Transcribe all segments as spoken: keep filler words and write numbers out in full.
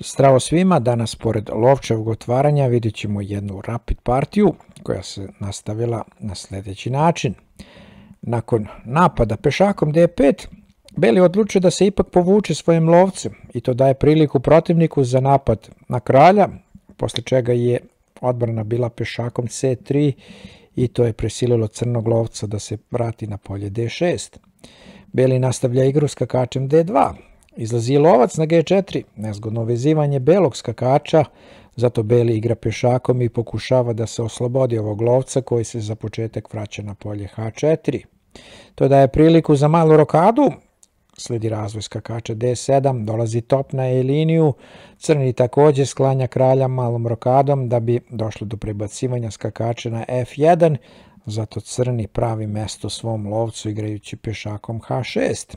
Zdravo svima, danas pored Lovčevog otvaranja vidjet ćemo jednu rapid partiju koja se nastavila na sljedeći način. Nakon napada pešakom d pet, beli odlučuje da se ipak povuče svojim lovcem i to daje priliku protivniku za napad na kralja, poslije čega je odbrana bila pešakom c tri i to je prisililo crnog lovca da se vrati na polje d šest. Beli nastavlja igru skakačem d dva. Izlazi lovac na g četiri, nezgodno vezivanje belog skakača, zato beli igra pešakom i pokušava da se oslobodi ovog lovca koji se za početak vraća na polje h četiri. To daje priliku za malu rokadu, sledi razvoj skakača d sedam, dolazi top na e-liniju, crni također sklanja kralja malom rokadom da bi došlo do prebacivanja skakača na f jedan, zato crni pravi mesto svom lovcu igrajući pešakom h šest.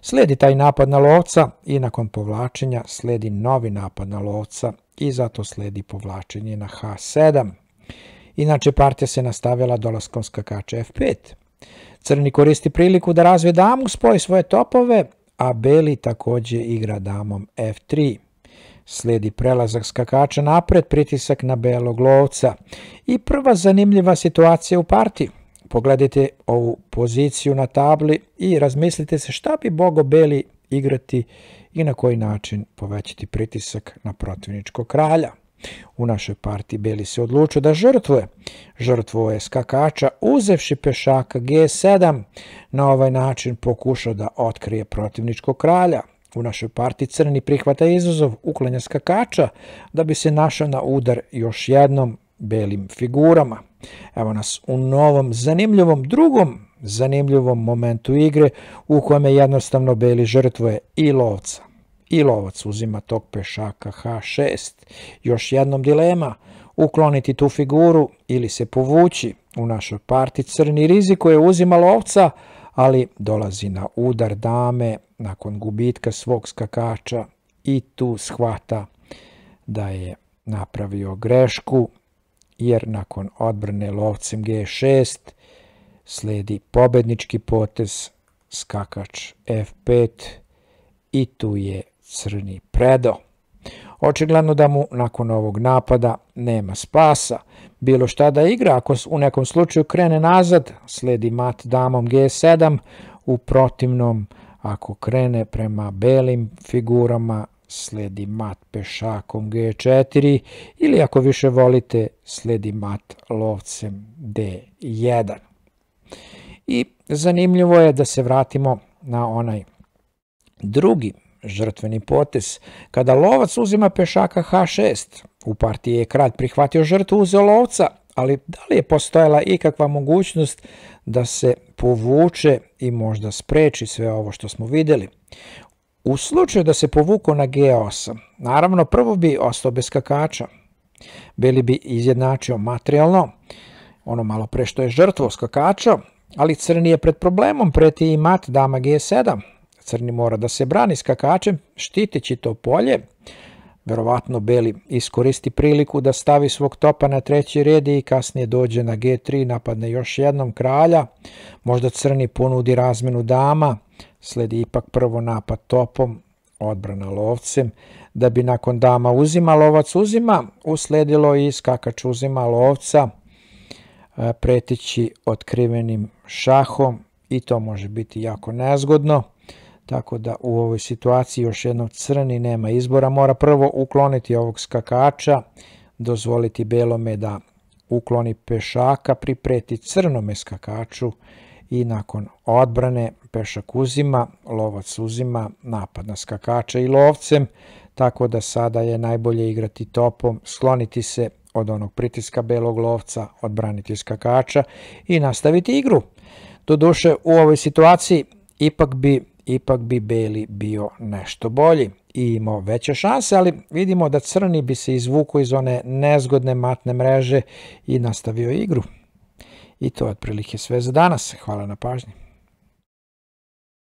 Sledi taj napad na lovca i nakon povlačenja sledi novi napad na lovca i zato sledi povlačenje na h sedam. Inače partija se nastavila dolaskom skakača f pet. Crni koristi priliku da razvije damu, spoji svoje topove, a beli također igra damom f tri. Sledi prelazak skakača napred, pritisak na belog lovca i prva zanimljiva situacija u partiji. Pogledajte ovu poziciju na tabli i razmislite se šta bi mogao beli igrati i na koji način povećati pritisak na protivničkog kralja. U našoj partiji beli se odlučio da žrtvuje. Žrtvuje skakača uzevši pešaka g sedam, na ovaj način pokušao da otkrije protivničkog kralja. U našoj partiji crni prihvata izazov, uklanja skakača da bi se našao na udar još jednom belim figurama. Evo nas u novom zanimljivom drugom zanimljivom momentu igre u kojem je jednostavno beli žrtvuje i lovca. I lovac uzima tog pešaka h šest. Još jednom dilema, ukloniti tu figuru ili se povući. U našoj partiji crni rizikuje, uzima lovca, ali dolazi na udar dame nakon gubitka svog skakača i tu shvata da je napravio grešku, jer nakon odbrane lovcem g šest sledi pobednički potez skakač f pet i tu je crni predao. Očigledno da mu nakon ovog napada nema spasa. Bilo šta da igra, ako u nekom slučaju krene nazad, sledi mat damom g sedam, u protivnom ako krene prema belim figurama, sledi mat pešakom g četiri ili ako više volite, sledi mat lovcem d jedan. I zanimljivo je da se vratimo na onaj drugi žrtveni potez, kada lovac uzima pešaka h šest. U partiji je kralj prihvatio žrtvu, uzeo lovca, ali da li je postojala ikakva mogućnost da se povuče i možda spreči sve ovo što smo vidjeli? U slučaju da se povuko na g osam, naravno prvo bi ostao bez skakača. Beli bi izjednačio materijalno, ono malo pre što je žrtvo skakača, ali crni je pred problemom, preti i mat dama g sedam. Crni mora da se brani skakačem, štiteći to polje. Verovatno beli iskoristi priliku da stavi svog topa na treći red i kasnije dođe na g tri, napadne još jednom kralja. Možda crni ponudi razmenu dama, sledi ipak prvo napad topom, odbrana lovcem, da bi nakon dama uzima lovac uzima, usledilo i skakač uzima lovca, pretići otkrivenim šahom i to može biti jako nezgodno. Tako da u ovoj situaciji još jednom crni nema izbora, mora prvo ukloniti ovog skakača, dozvoliti belome da ukloni pešaka, pripreti crnome skakaču i nakon odbrane pešak uzima, lovac uzima, napad na skakača i lovcem, tako da sada je najbolje igrati topom, skloniti se od onog pritiska belog lovca, odbraniti skakača i nastaviti igru. Doduše u ovoj situaciji ipak bi Ipak bi beli bio nešto bolji i imao veće šanse, ali vidimo da crni bi se izvukao iz one nezgodne matne mreže i nastavio igru. I to je otprilike sve za danas. Hvala na pažnji.